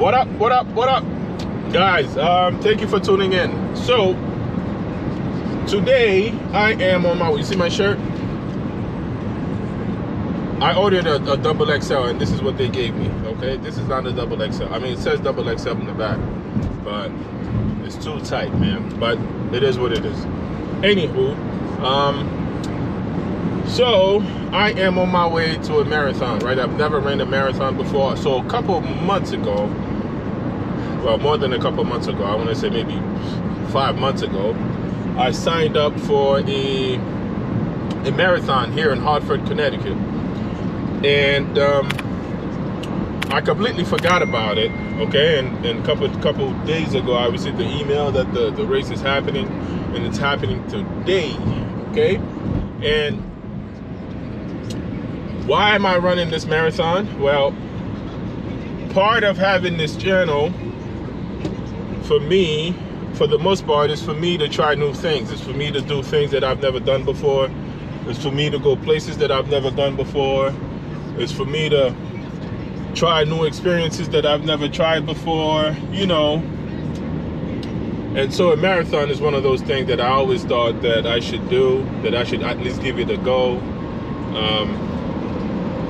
What up, what up, what up? Guys, thank you for tuning in. So, today I am on my, you see my shirt? I ordered a double XL and this is what they gave me, okay? This is not a double XL. I mean, it says double XL in the back, but it's too tight, man. But it is what it is. Anywho, so I am on my way to a marathon, right? I've never ran a marathon before. So a couple months ago, well, more than a couple months ago, I want to say maybe 5 months ago, I signed up for a marathon here in Hartford, Connecticut. And I completely forgot about it, okay? And a couple days ago, I received the email that the race is happening, and it's happening today, okay? And why am I running this marathon? Well, part of having this channel, for me, for the most part, is for me to try new things. It's for me to do things that I've never done before. It's for me to go places that I've never done before. It's for me to try new experiences that I've never tried before, you know. And so a marathon is one of those things that I always thought that I should do, that I should at least give it a go.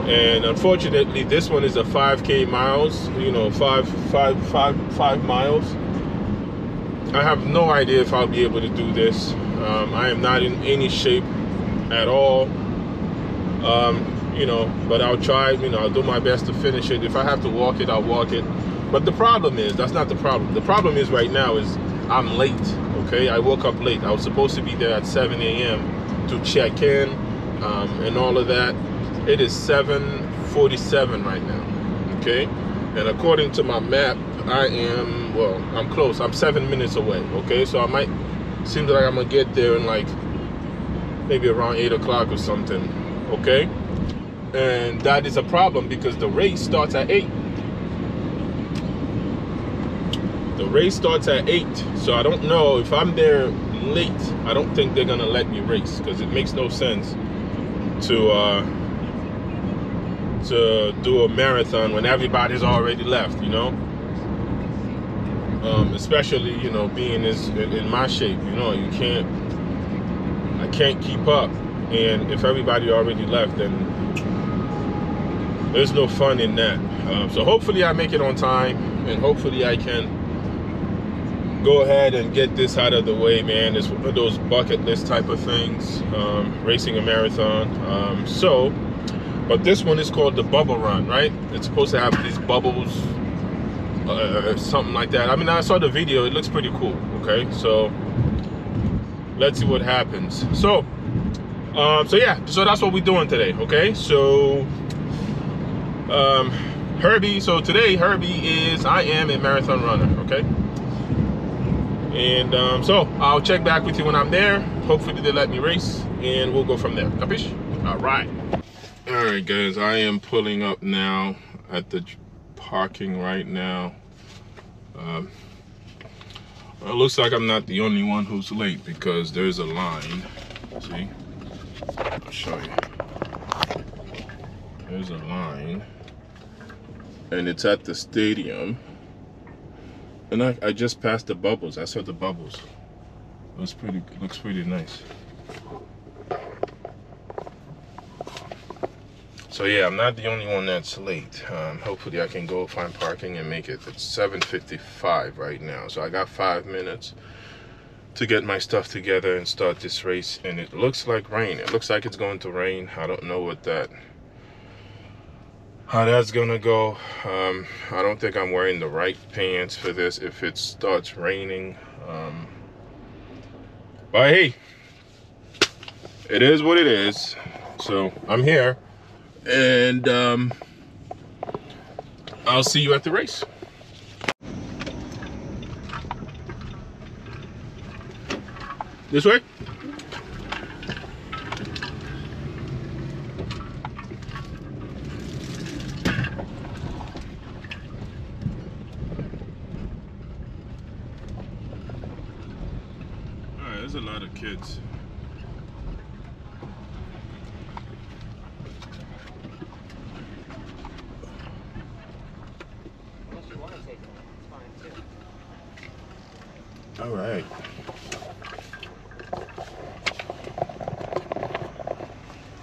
And unfortunately, this one is a 5K miles, you know, five miles. I have no idea if I'll be able to do this. I am not in any shape at all, you know, but I'll try, you know, I'll do my best to finish it. If I have to walk it, I'll walk it. But the problem is, that's not the problem. The problem is right now is I'm late, okay? I woke up late. I was supposed to be there at 7 a.m. to check in and all of that. It is 7:47 right now, okay? And according to my map, I am, well, I'm close. I'm 7 minutes away, okay? So I might, seems like I'm gonna get there in like maybe around 8 o'clock or something, okay? And that is a problem because the race starts at 8. The race starts at 8, so I don't know if I'm there late. I don't think they're gonna let me race because it makes no sense to do a marathon when everybody's already left, you know. Especially, you know, being in my shape, you know, you can't. I can't keep up, and if everybody already left, then there's no fun in that. So hopefully I make it on time, and hopefully I can go ahead and get this out of the way, man. It's one of those bucket list type of things, racing a marathon. So. But this one is called the bubble run, right? It's supposed to have these bubbles, something like that. I mean, I saw the video, it looks pretty cool, okay? So, let's see what happens. So, yeah, so that's what we're doing today, okay? So, Herbie, so today Herbie is, I am a marathon runner, okay? And so, I'll check back with you when I'm there. Hopefully they let me race, and we'll go from there. Capiche? All right. All right, guys, I am pulling up now at the parking right now. It looks like I'm not the only one who's late because there's a line. See? I'll show you. There's a line, and it's at the stadium. And I just passed the bubbles. I saw the bubbles. Looks pretty nice. So yeah, I'm not the only one that's late. Hopefully I can go find parking and make it. It's 7:55 right now. So I got 5 minutes to get my stuff together and start this race. And it looks like rain. It looks like it's going to rain. I don't know what that, how that's gonna go. I don't think I'm wearing the right pants for this if it starts raining. But hey, it is what it is. So I'm here. And I'll see you at the race. This way? All right, there's a lot of kids. want to take one, it's fine too. All right.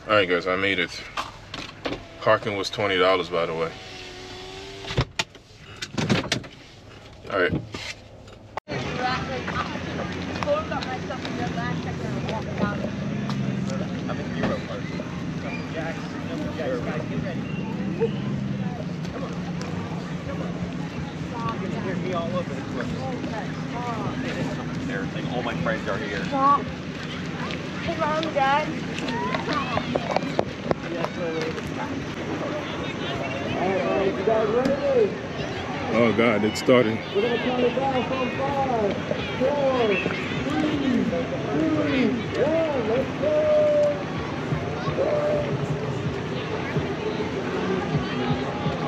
All right, guys, I made it. Parking was $20, by the way. All right. All my friends are here. Mom. Hey, Mom, Dad. Oh, God, it's starting. We're going to count it down from 5, 4, 3, 2, 1.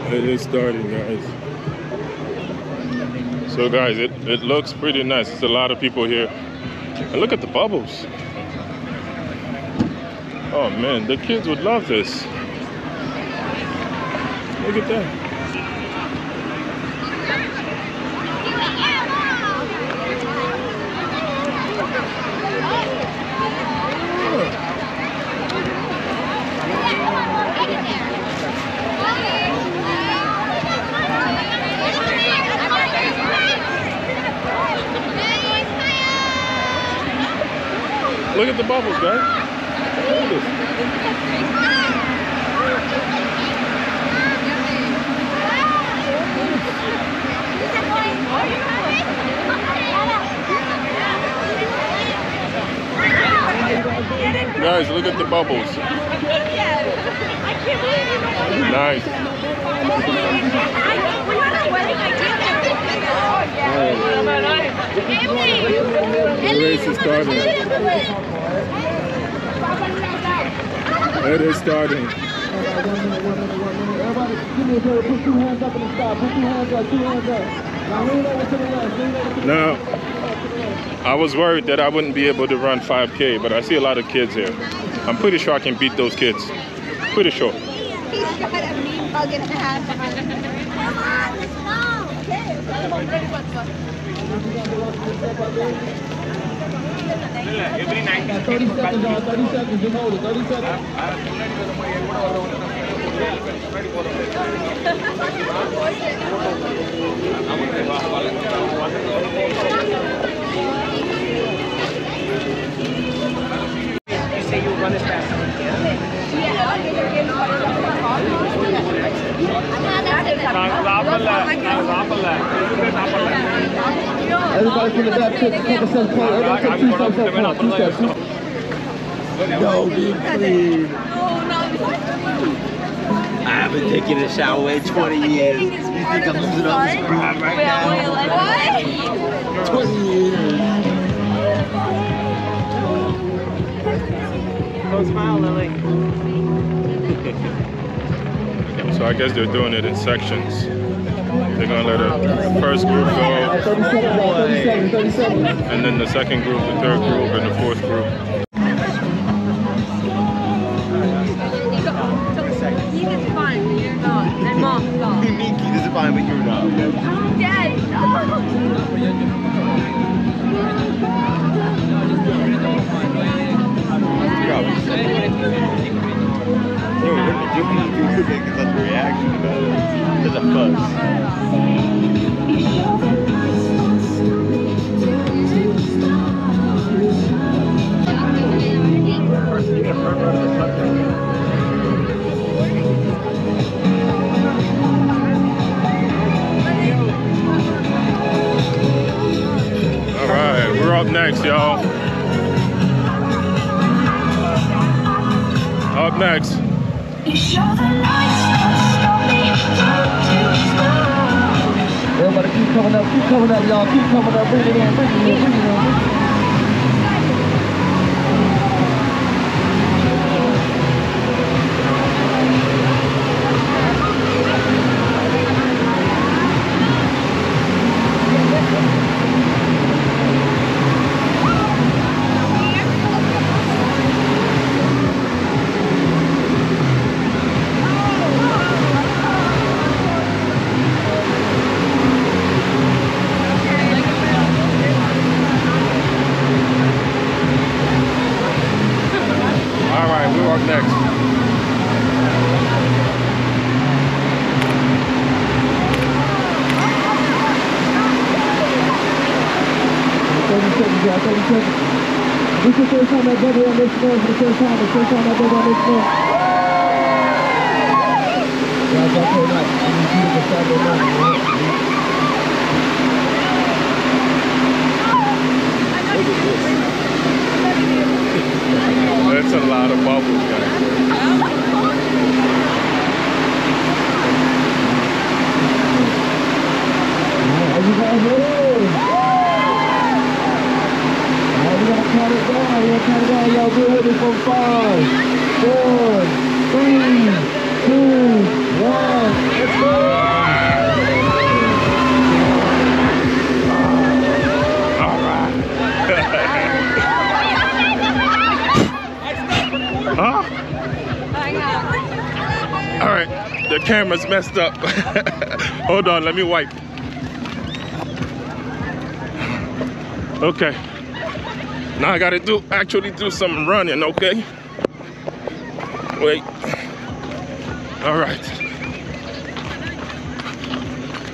Let's go. It is starting, guys. So guys, it looks pretty nice. There's a lot of people here. And look at the bubbles. Oh man, the kids would love this. Look at that. Look at the bubbles, guys. Look at this. Guys, look at the bubbles. Nice. The race is starting. It is starting. Everybody, give me a favor, put your hands up and stop. Put your hands up, 2 hands up. Now lean over to the left, lean over to the left. Now, I was worried that I wouldn't be able to run 5K, but I see a lot of kids here. I'm pretty sure I can beat those kids. Pretty sure. He's got a mean bug in the hat. Come on, let's go. Every night. 30 seconds on, 30 seconds, you hold it, 30 seconds. You say you'll run as fast as you can? Everybody from the back, take a step forward. Everybody take 2 steps forward, 2 steps. No, be clean. I haven't taken a shower in 20 years. You think I'm losing all this pride right now? What? 20 years. Go smile, Lily. So I guess they're doing it in sections. They're gonna let the first group go, and then the second group, the third group, and the fourth group. He is fine, but you're not. And Mom's not. Nikki is fine, but you're not. I'm dead. Next, y'all. Up next. Everybody keep coming up, y'all. Keep coming up, bring it in, bring it in, bring it in. This is the first time I've bubble on this floor. The first time I've bubble on this floor. Guys, I feel like I'm doing the bubble run, right? That's a lot of bubbles, guys. Are you guys ready? We're going to count it down. Y'all be ready for 5, 4, 3, 2, 1. Let's go. All right. Huh? All right. The camera's messed up. Hold on. Let me wipe. Okay. Now I gotta actually do some running, okay? Wait. All right.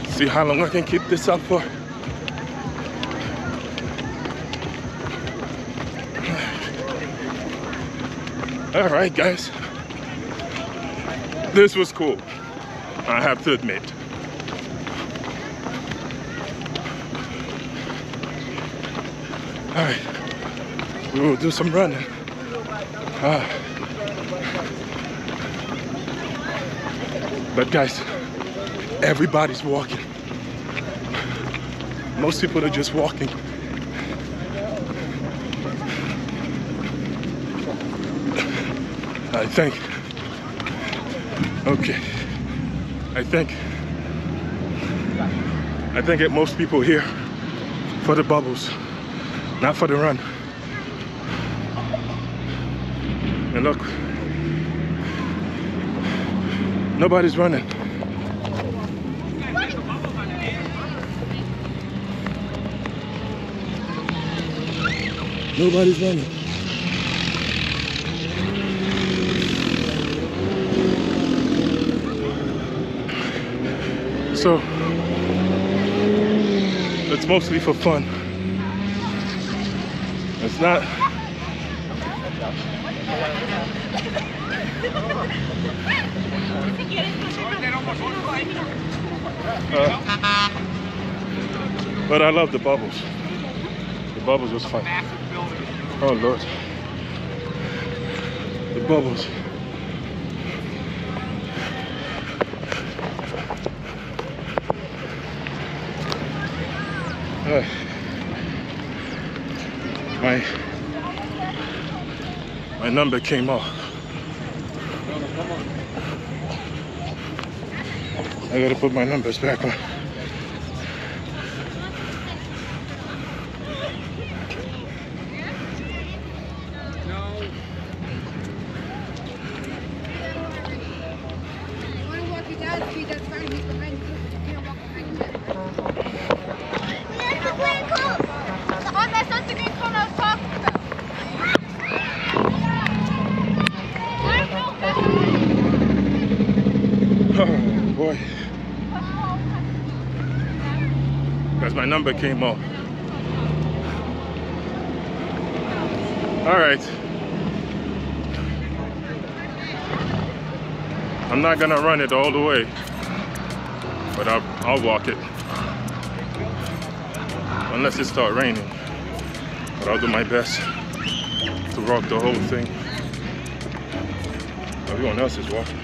See how long I can keep this up for. All right, guys. This was cool, I have to admit. All right. We will do some running. But guys, everybody's walking. Most people are just walking. I think that most people here for the bubbles, not for the run. And look, nobody's running. Nobody's running. So it's mostly for fun. It's not. But I love the bubbles. The bubbles was fun. Oh Lord, the bubbles. My number came off. I gotta put my numbers back on. My number came off. All right. I'm not gonna run it all the way, but I'll walk it. Unless it starts raining, but I'll do my best to walk the whole thing. Everyone else is walking.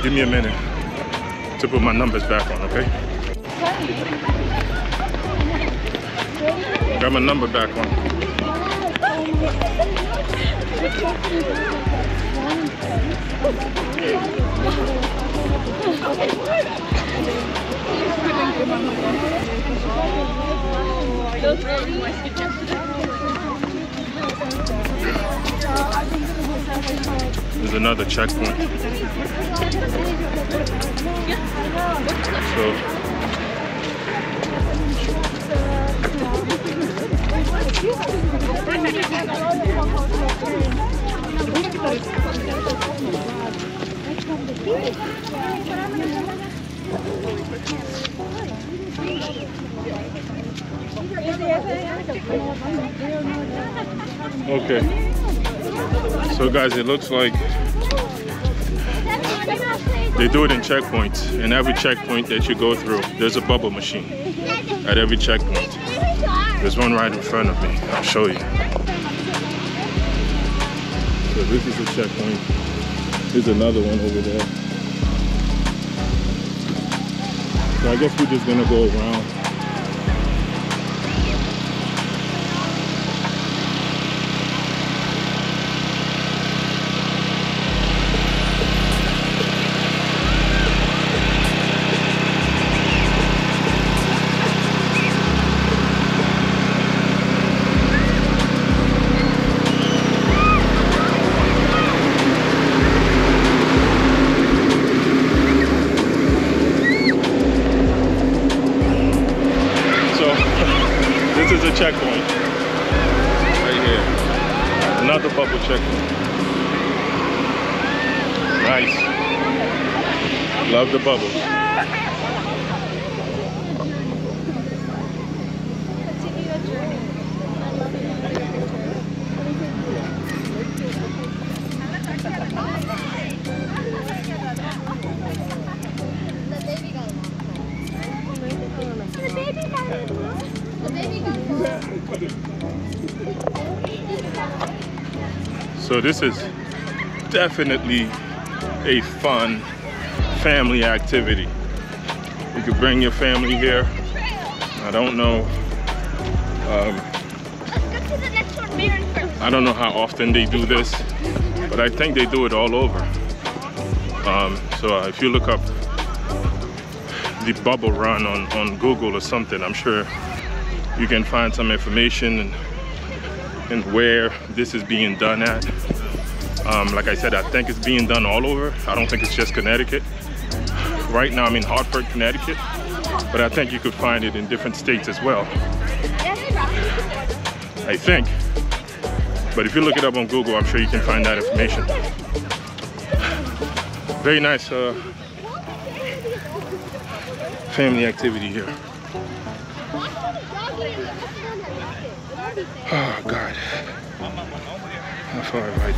Give me a minute to put my numbers back on, okay? Got my number back on. There's another checkpoint. Okay. So guys, it looks like they do it in checkpoints. In every checkpoint that you go through, there's a bubble machine at every checkpoint. There's one right in front of me. I'll show you. So this is a checkpoint. There's another one over there. So I guess we're just gonna go around. This is a checkpoint right here. Another bubble checkpoint. Nice. Love the bubbles. So this is definitely a fun family activity. You could bring your family here. I don't know. I don't know how often they do this, but I think they do it all over. So if you look up the bubble run on Google or something, I'm sure you can find some information and where this is being done at. Like I said, I think it's being done all over. I don't think it's just Connecticut. Right now I'm in Hartford, Connecticut, but I think you could find it in different states as well, I think. But if you look it up on Google, I'm sure you can find that information. Very nice family activity here. Oh God, how far have I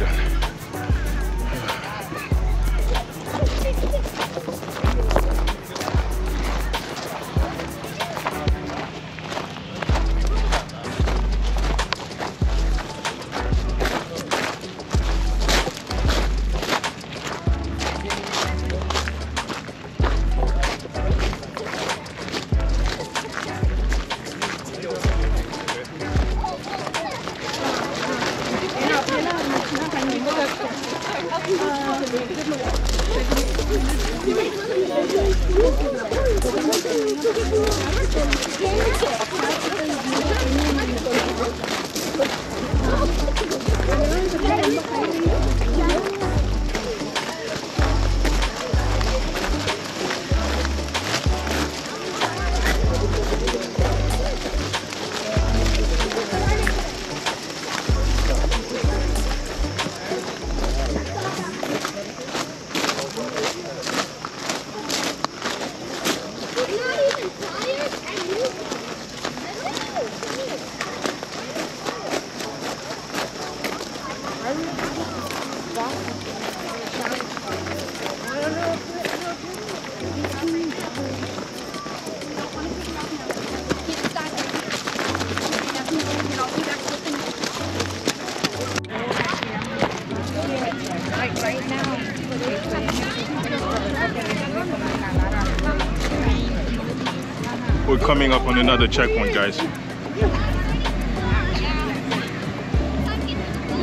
We're coming up on another checkpoint, guys. You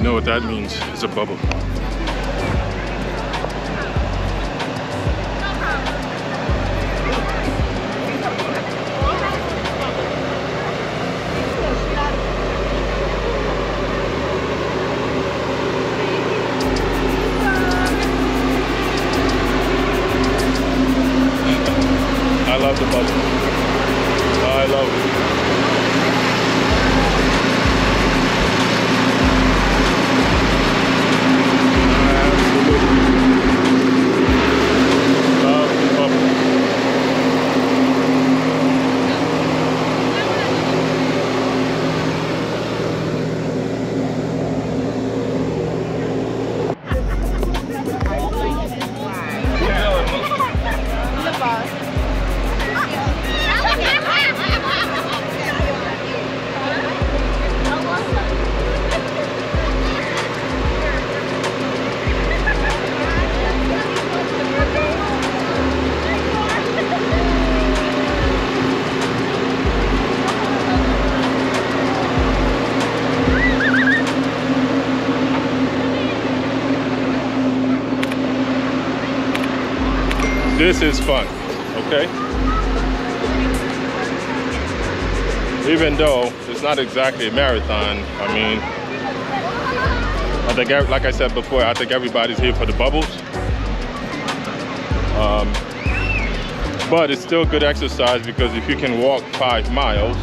know what that means? It's a bubble. I love the bubble. I love it. This is fun, okay? Even though it's not exactly a marathon, I mean, I think, like I said before, I think everybody's here for the bubbles. But it's still good exercise, because if you can walk 5 miles,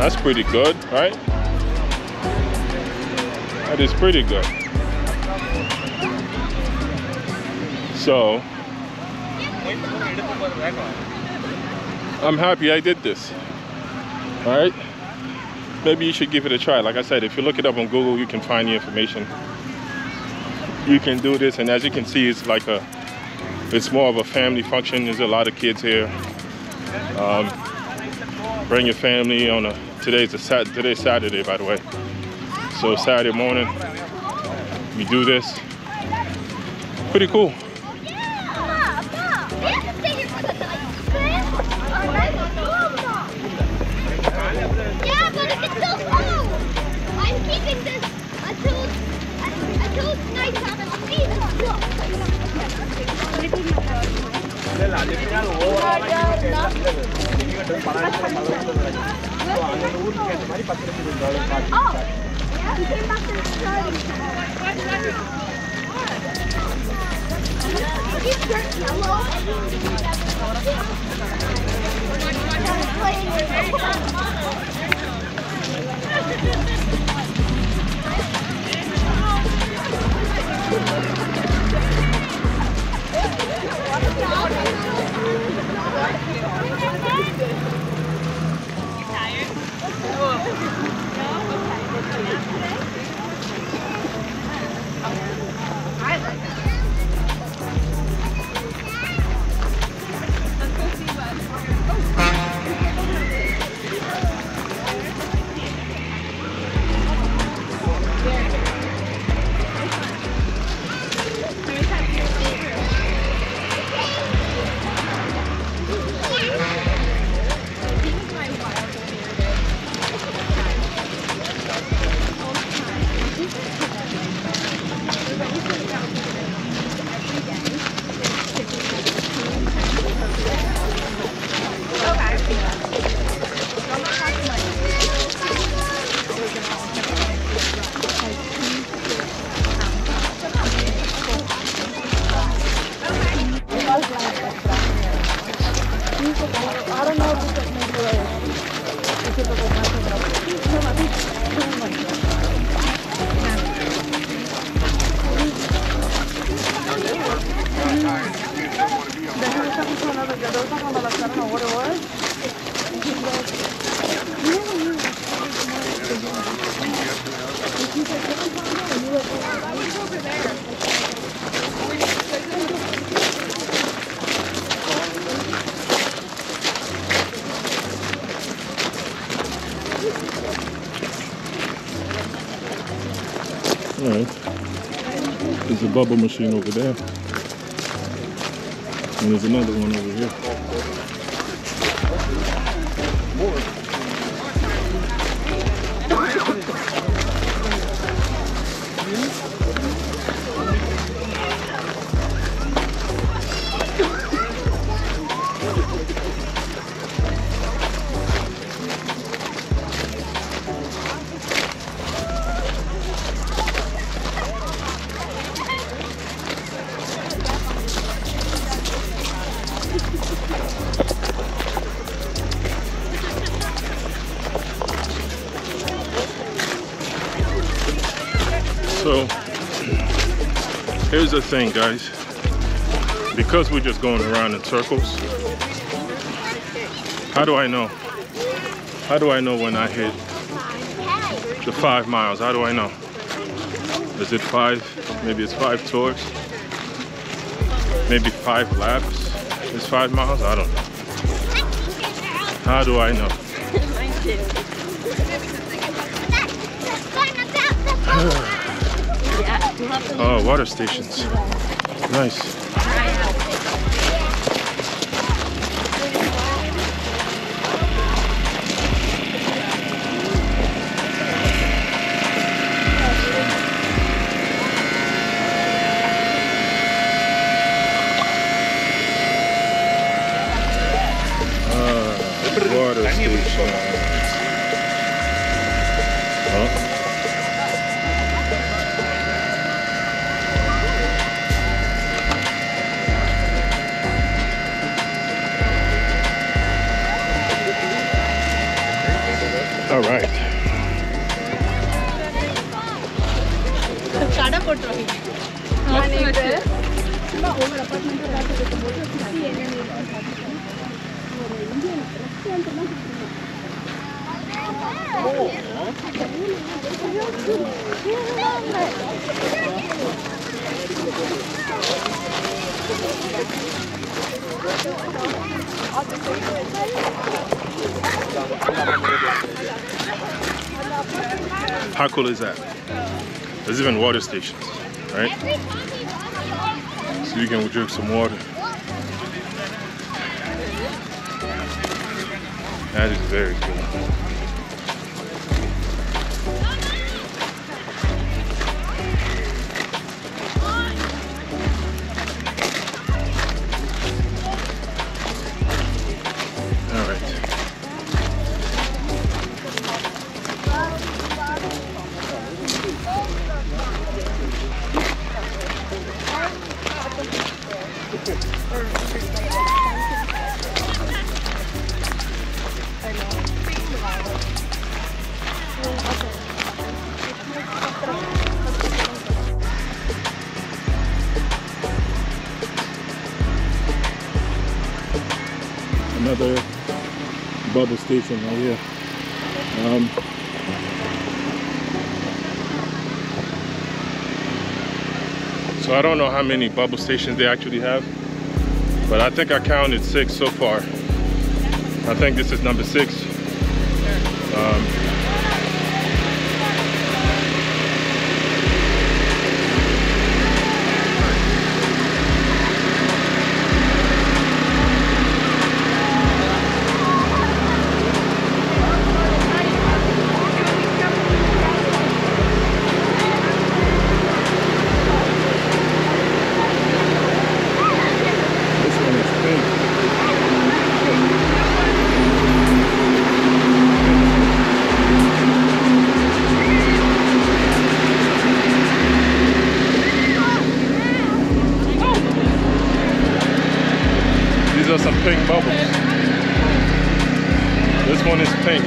that's pretty good, right? That is pretty good. So, I'm happy I did this, all right? Maybe you should give it a try. Like I said, if you look it up on Google, you can find the information. You can do this, and as you can see, it's like a, it's more of a family function. There's a lot of kids here. Bring your family on a, today's Saturday, by the way. So Saturday morning, we do this. Pretty cool. Yeah, but if it's so cold, I'm keeping this until it's nice out of the season. There's a bubble machine over there, and there's another one over here. So, here's the thing, guys. Because we're just going around in circles, how do I know? How do I know when I hit the 5 miles? How do I know? Is it five? Maybe it's five tours. Maybe five laps. It's 5 miles? I don't know. How do I know? Oh, water stations. Nice. which all right. How cool is that? There's even water stations, right? So you can drink some water. That is very cool. Another bubble station right here. So I don't know how many bubble stations they actually have, but I think I counted 6 so far. I think this is number 6. Some pink bubbles. This one is pink.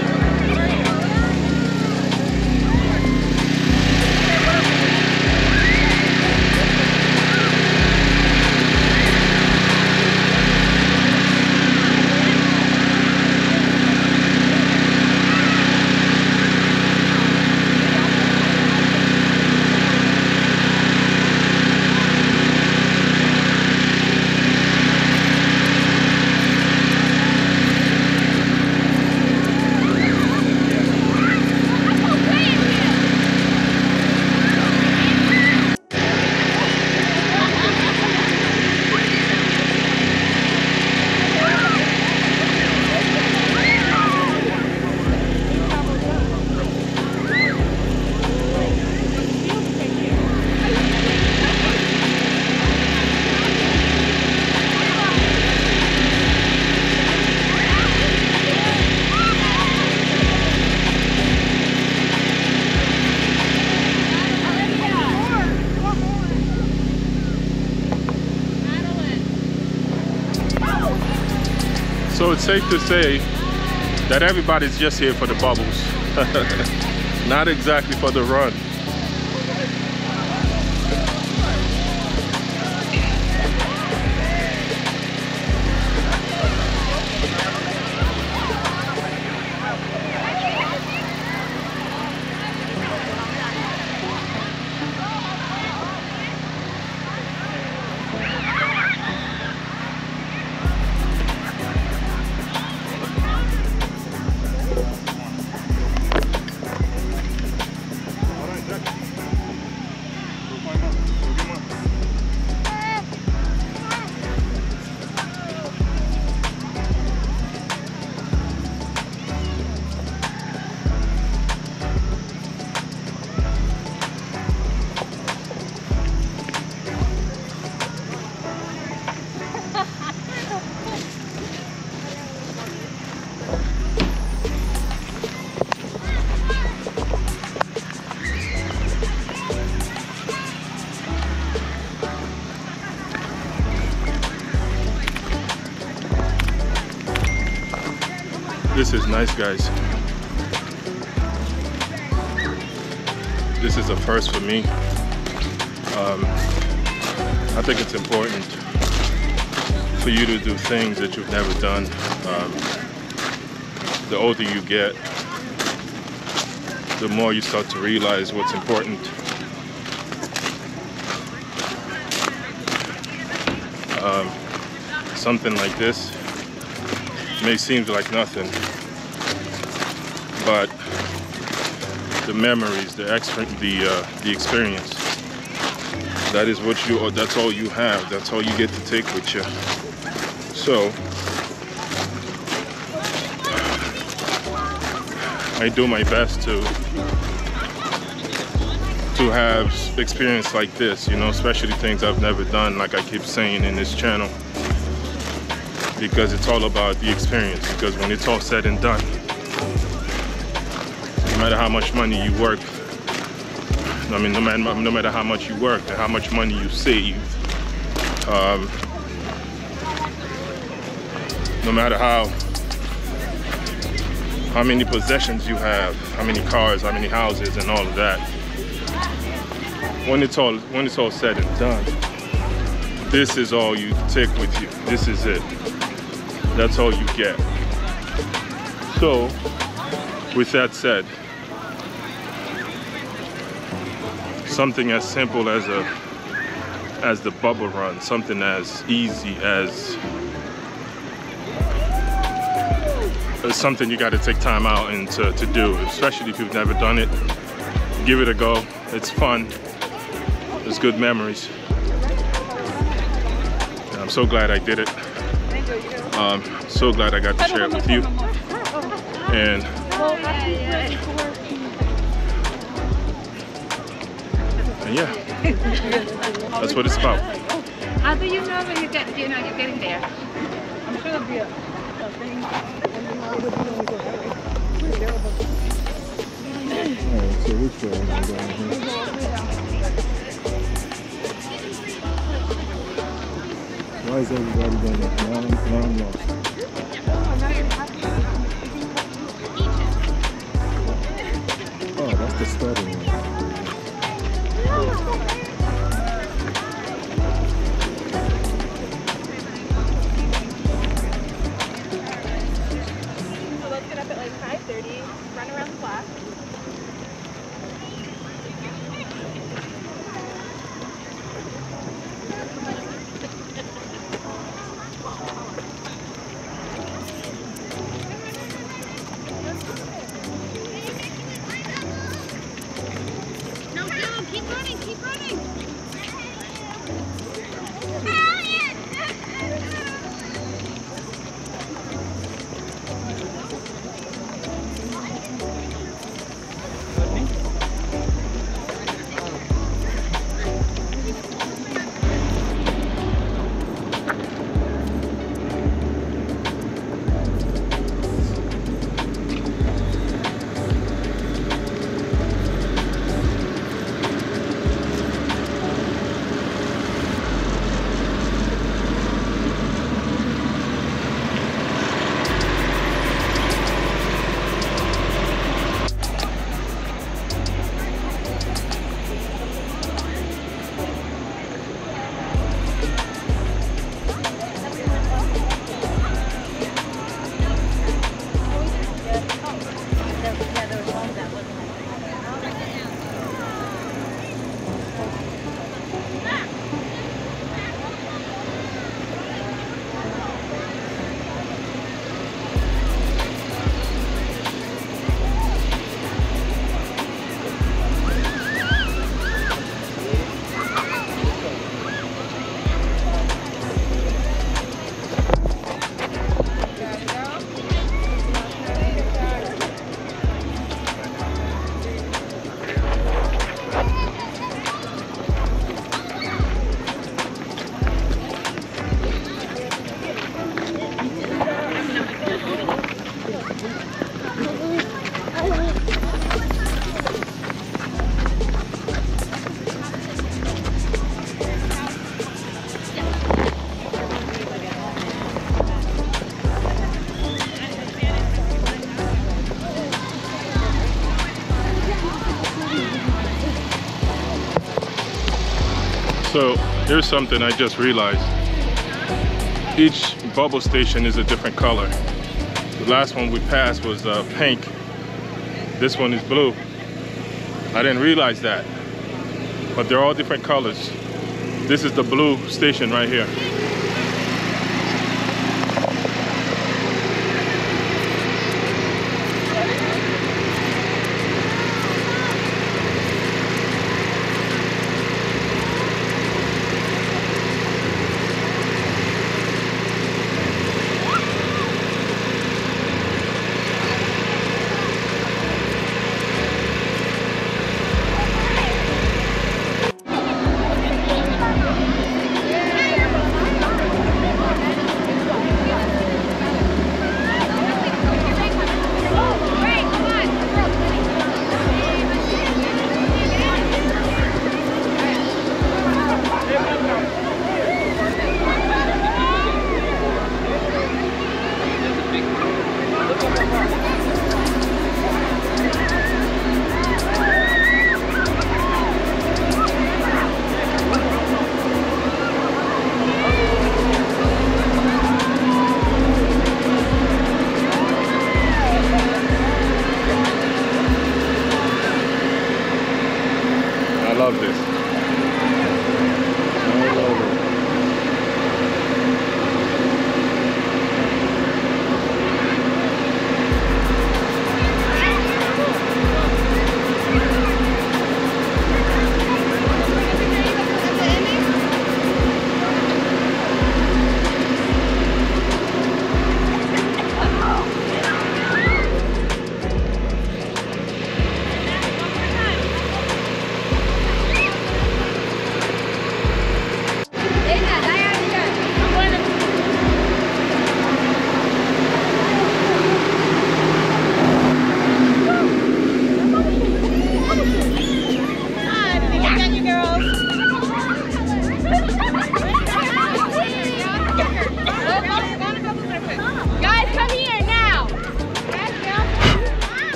So it's safe to say that everybody's just here for the bubbles, not exactly for the run. This is nice, guys. This is a first for me. I think it's important for you to do things that you've never done. The older you get, the more you start to realize what's important. Something like this may seem like nothing, but the memories, the experience, that is what you, or that's all you have, that's all you get to take with you. So I do my best to have experience like this, you know, especially things I've never done, like I keep saying in this channel, because it's all about the experience. Because when it's all said and done, no matter how much money you work, I mean, no matter how much you work and how much money you save, no matter how many possessions you have, how many cars, how many houses, and all of that, when it's all said and done, this is all you take with you. This is it. That's all you get. So, with that said, something as simple as the bubble run, something as easy as something you got to take time out and to do, especially if you've never done it. Give it a go. It's fun. It's good memories. And I'm so glad I did it. So glad I got to share it with you. And yeah, that's what it's about. How do you know that you're getting there? I'm sure there'll be a thing. Alright, so which way am I going? Why is everybody going up? Now I'm lost. Oh, now you're happy. Oh, that's the starting one. So let's get up at like 5:30, run around the block. Here's something I just realized. Each bubble station is a different color. The last one we passed was pink. This one is blue. I didn't realize that, but they're all different colors. This is the blue station right here.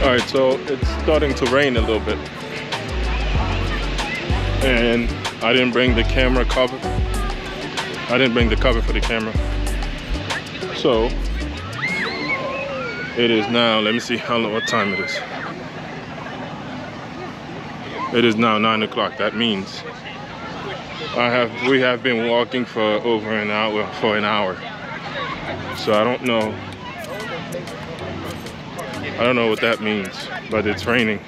Alright, so it's starting to rain a little bit, and I didn't bring the camera cover. I didn't bring the cover for the camera. So it is now, let me see what time it is. It is now 9 o'clock. That means we have been walking for over an hour, so I don't know. I don't know what that means, but it's raining.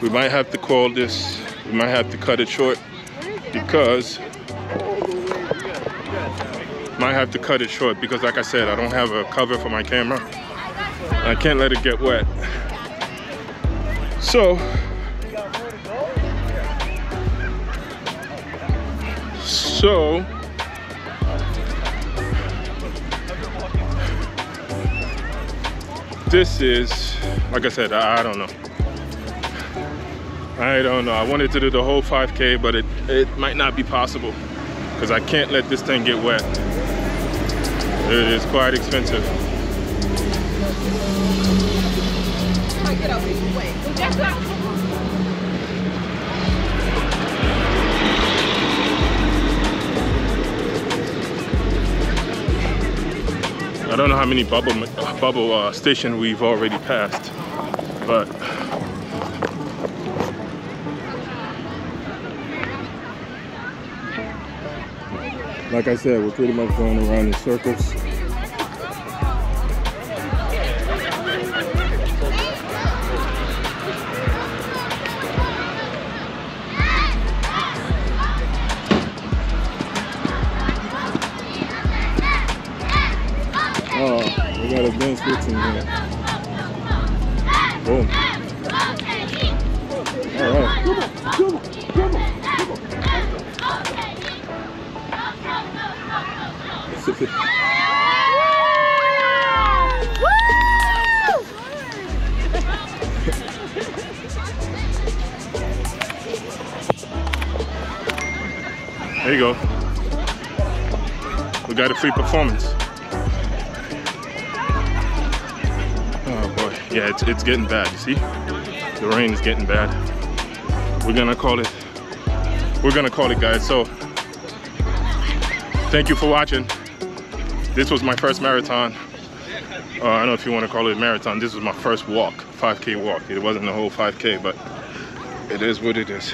We might have to call this, we might have to cut it short because, like I said, I don't have a cover for my camera. I can't let it get wet. So this is, like I said, I don't know. I wanted to do the whole 5K, but it might not be possible because I can't let this thing get wet. It is quite expensive. I don't know how many bubble station we've already passed, but like I said, we're pretty much going around in circles. Got a bench switch in here. Boom. All right. There you go. We got a free performance. Yeah, it's getting bad, you see? The rain is getting bad. We're gonna call it. We're gonna call it, guys. So thank you for watching. This was my first marathon. I don't know if you want to call it a marathon. This was my first walk, 5K walk. It wasn't a whole 5K, but it is what it is.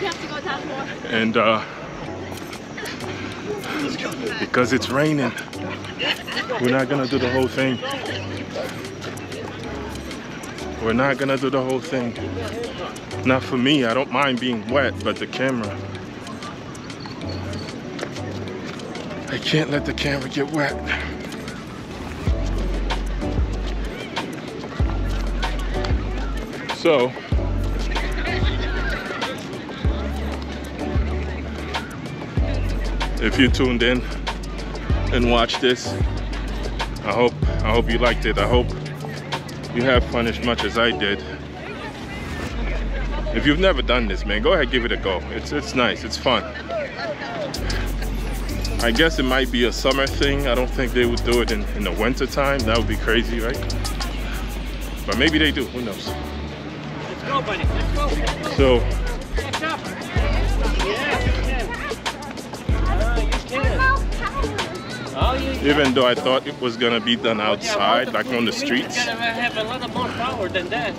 You have to go down more. And because it's raining, we're not gonna do the whole thing. We're not gonna do the whole thing. Not for me. I don't mind being wet, but the camera. I can't let the camera get wet. So, if you tuned in and watched this, I hope you liked it. I hope you have fun as much as I did. If you've never done this, man, go ahead, give it a go. It's nice, it's fun. I guess it might be a summer thing. I don't think they would do it in the winter time. That would be crazy, right? But maybe they do, who knows? Let's go, buddy, let's go. Let's go. So. Catch up. Yeah, you can. Even though I thought it was gonna be done outside, like on the streets. It's gonna have a lot more power than that.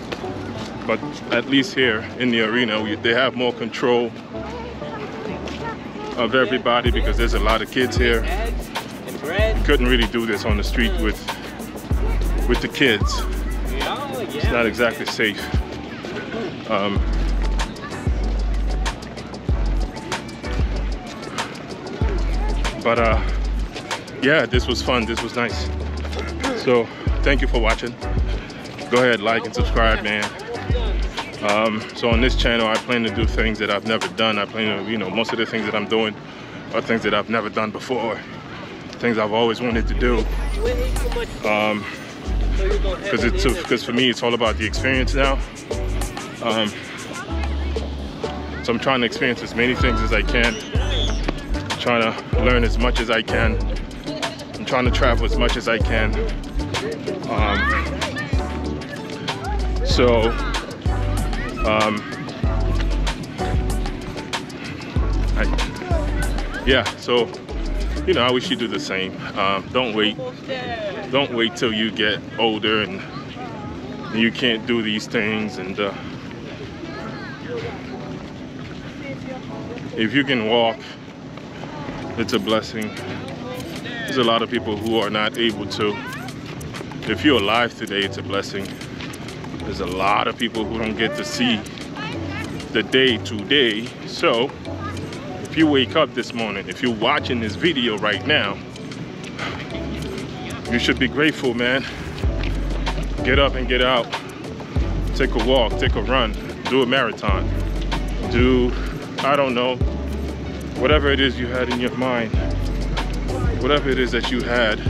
But at least here in the arena, they have more control of everybody because there's a lot of kids here. Couldn't really do this on the street with the kids. It's not exactly safe. Yeah, this was fun. This was nice. So thank you for watching. Go ahead, like and subscribe, man. So on this channel, I plan to do things that I've never done. I plan to, you know, most of the things that I'm doing are things that I've never done before, things I've always wanted to do. Because for me, it's all about the experience now. So I'm trying to experience as many things as I can. I'm trying to learn as much as I can. I'm trying to travel as much as I can. So you know, I wish you do the same. Don't wait till you get older and you can't do these things. And if you can walk, it's a blessing. There's a lot of people who are not able to. If you're alive today, it's a blessing. There's a lot of people who don't get to see the day today. So if you wake up this morning, if you're watching this video right now, you should be grateful, man. Get up and get out. Take a walk, take a run, do a marathon. Do, I don't know, whatever it is you had in your mind, whatever it is that you have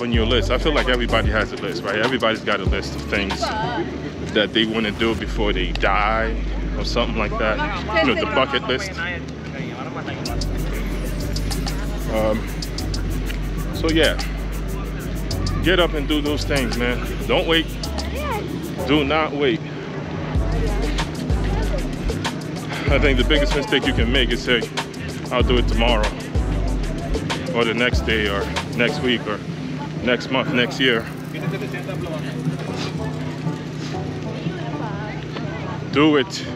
on your list. I feel like everybody has a list, right? Everybody's got a list of things that they want to do before they die or something like that. You know, the bucket list. So yeah, get up and do those things, man. Don't wait. Do not wait. I think the biggest mistake you can make is say, I'll do it tomorrow or the next day or next week or next month, next year. Do it,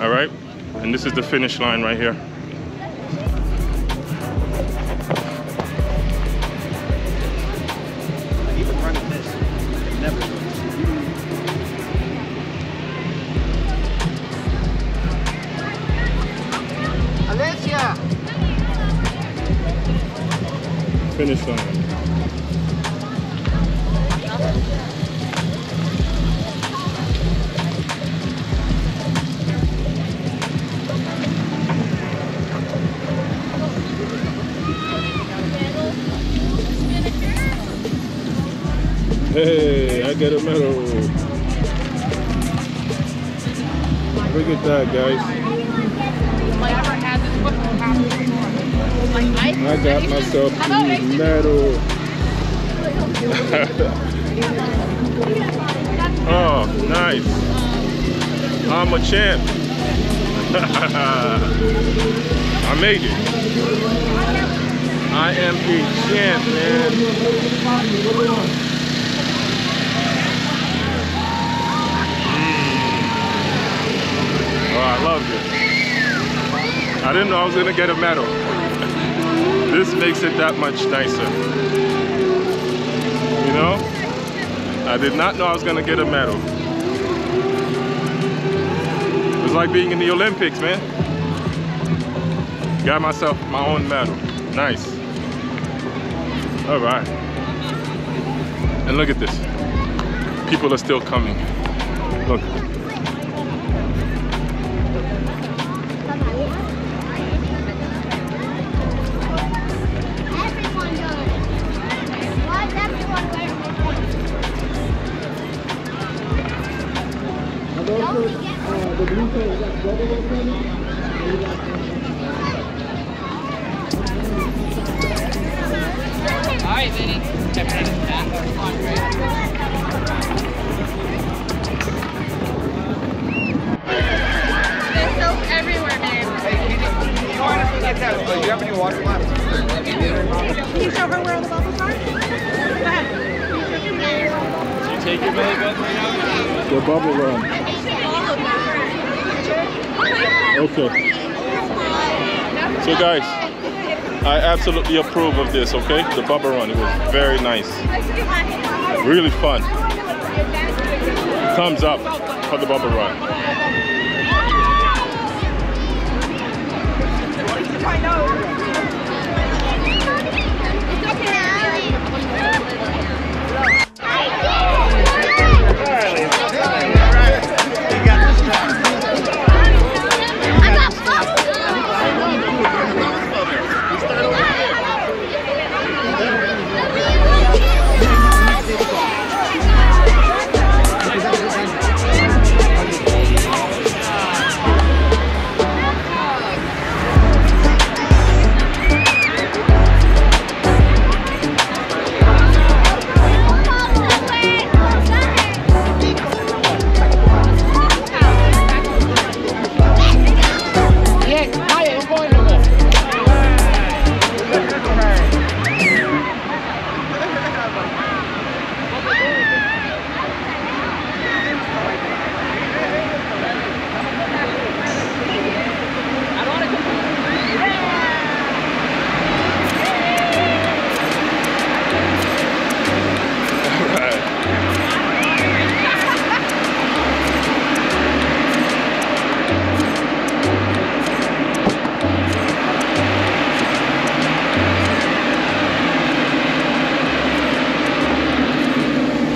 all right? And this is the finish line right here. Alicia! Finish line. Hey, I get a medal. Look at that, guys. I got myself a medal. Oh, nice. I'm a champ. I made it. I am a champ, man. Oh, I love it. I didn't know I was gonna get a medal. This makes it that much nicer. You know? I did not know I was gonna get a medal. It was like being in the Olympics, man. Got myself my own medal. Nice. All right. And look at this. People are still coming. Look. The bubble run. Okay. So guys, I absolutely approve of this, okay? The bubble run, it was very nice. Really fun. Thumbs up for the bubble run.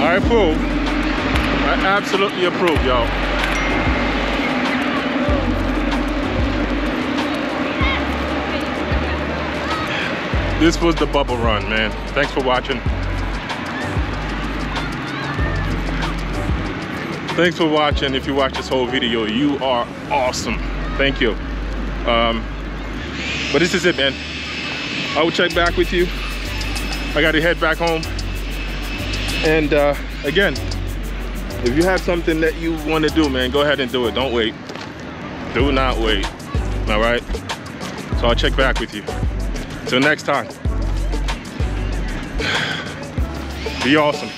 I approve. I absolutely approve, y'all. This was the bubble run, man. Thanks for watching. Thanks for watching. If you watch this whole video, you are awesome. Thank you. But this is it, man. I will check back with you. I gotta head back home. And again, if you have something that you want to do, man, go ahead and do it. Don't wait. Do not wait. All right? So I'll check back with you. Till next time. Be awesome.